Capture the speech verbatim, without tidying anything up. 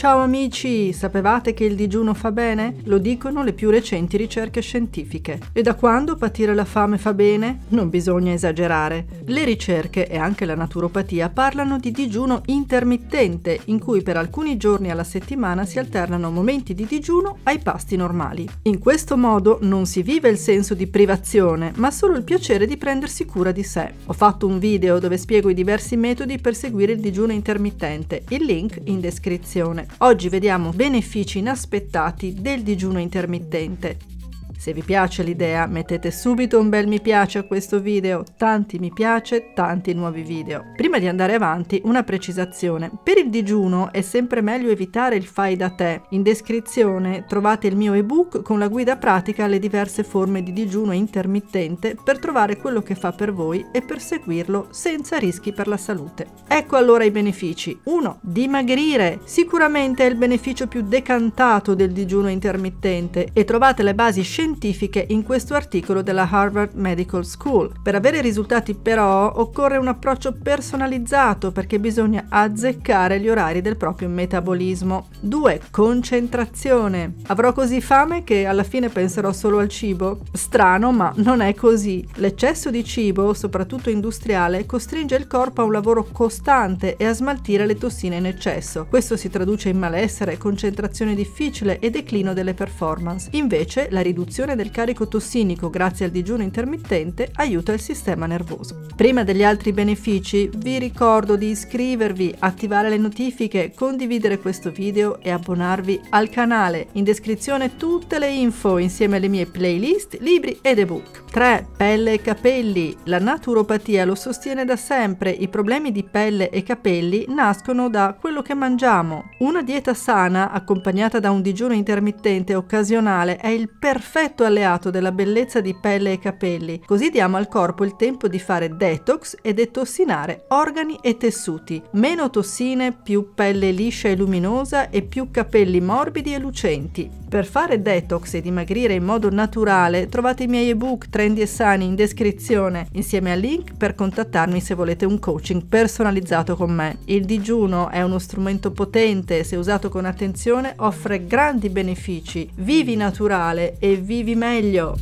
Ciao amici, sapevate che il digiuno fa bene? Lo dicono le più recenti ricerche scientifiche. E da quando patire la fame fa bene? Non bisogna esagerare. Le ricerche e anche la naturopatia parlano di digiuno intermittente, in cui per alcuni giorni alla settimana si alternano momenti di digiuno ai pasti normali. In questo modo non si vive il senso di privazione, ma solo il piacere di prendersi cura di sé. Ho fatto un video dove spiego i diversi metodi per seguire il digiuno intermittente, il link in descrizione. Oggi vediamo benefici inaspettati del digiuno intermittente. Se vi piace l'idea, mettete subito un bel mi piace a questo video, tanti mi piace, tanti nuovi video. Prima di andare avanti, una precisazione. Per il digiuno è sempre meglio evitare il fai da te. In descrizione trovate il mio ebook con la guida pratica alle diverse forme di digiuno intermittente per trovare quello che fa per voi e per seguirlo senza rischi per la salute. Ecco allora i benefici. uno Dimagrire. Sicuramente è il beneficio più decantato del digiuno intermittente e trovate le basi scientifiche in questo articolo della Harvard Medical School. Per avere risultati però occorre un approccio personalizzato perché bisogna azzeccare gli orari del proprio metabolismo. due Concentrazione. Avrò così fame che alla fine penserò solo al cibo? Strano, ma non è così. L'eccesso di cibo, soprattutto industriale, costringe il corpo a un lavoro costante e a smaltire le tossine in eccesso. Questo si traduce in malessere, concentrazione difficile e declino delle performance. Invece la riduzione del carico tossinico grazie al digiuno intermittente aiuta il sistema nervoso. Prima degli altri benefici vi ricordo di iscrivervi, attivare le notifiche, condividere questo video e abbonarvi al canale. In descrizione tutte le info insieme alle mie playlist, libri ed ebook. tre Pelle e capelli. La naturopatia lo sostiene da sempre, i problemi di pelle e capelli nascono da quello che mangiamo. Una dieta sana accompagnata da un digiuno intermittente occasionale è il perfetto alleato della bellezza di pelle e capelli, così diamo al corpo il tempo di fare detox e detossinare organi e tessuti. Meno tossine, più pelle liscia e luminosa e più capelli morbidi e lucenti. Per fare detox e dimagrire in modo naturale trovate i miei ebook Trendy e Sani in descrizione insieme al link per contattarmi se volete un coaching personalizzato con me. Il digiuno è uno strumento potente, se usato con attenzione offre grandi benefici. Vivi naturale e vivi meglio!